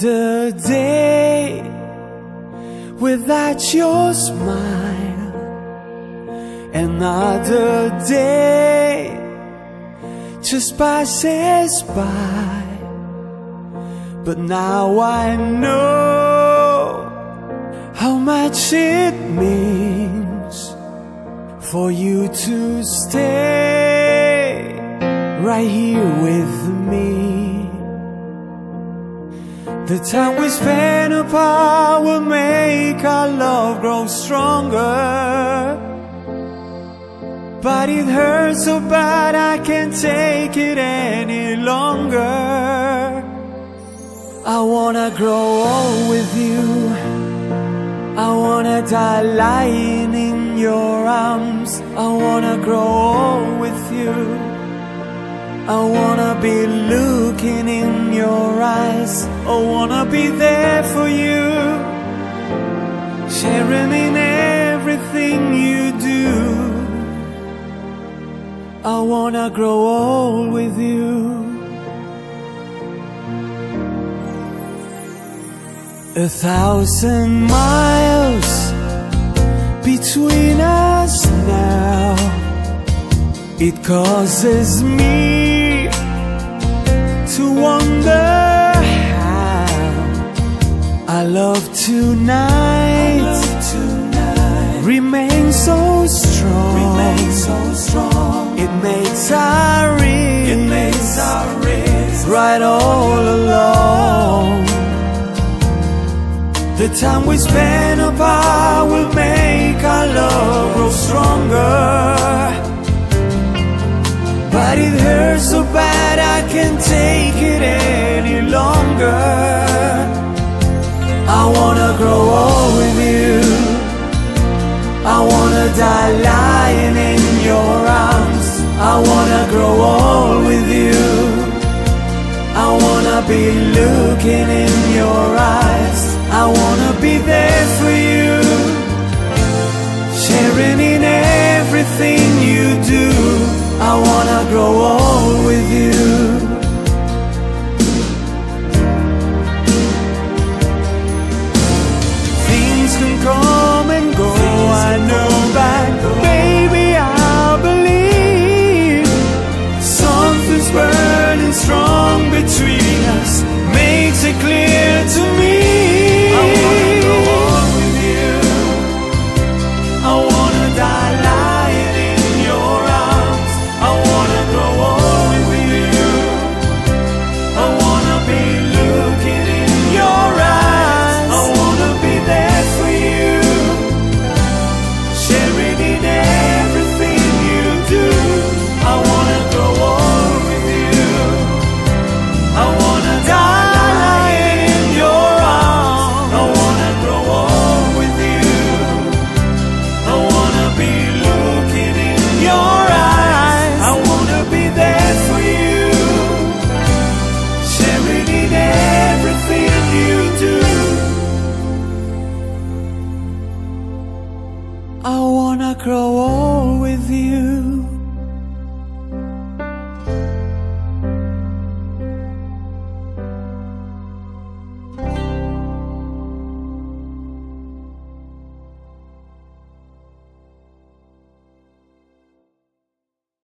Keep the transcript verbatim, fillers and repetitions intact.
another day without your smile, another day just passes by. But now I know how much it means for you to stay right here with me. The time we spend apart will make our love grow stronger, but it hurts so bad I can't take it any longer. I wanna grow old with you, I wanna die lying in your arms. I wanna grow old with you, I wanna be looking in your eyes. I wanna be there for you, sharing in everything you do. I wanna grow old with you. A thousand miles between us now, it causes me to wonder how our love tonight remains so strong. So strong, it makes our risk right all along. The time we spend apart will make our love grow stronger, but it hurts so bad I can't take it any longer. I wanna grow old with you, I wanna die lying in your arms. I wanna grow old with you, I wanna be looking in